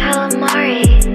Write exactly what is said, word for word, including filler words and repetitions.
Calamari.